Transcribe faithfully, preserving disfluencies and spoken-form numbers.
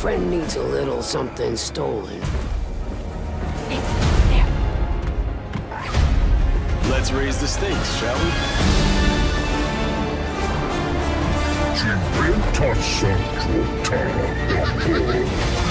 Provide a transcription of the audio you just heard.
friend needs a little something stolen. It's there. Let's raise the stakes, shall we? She will touch Central Tower.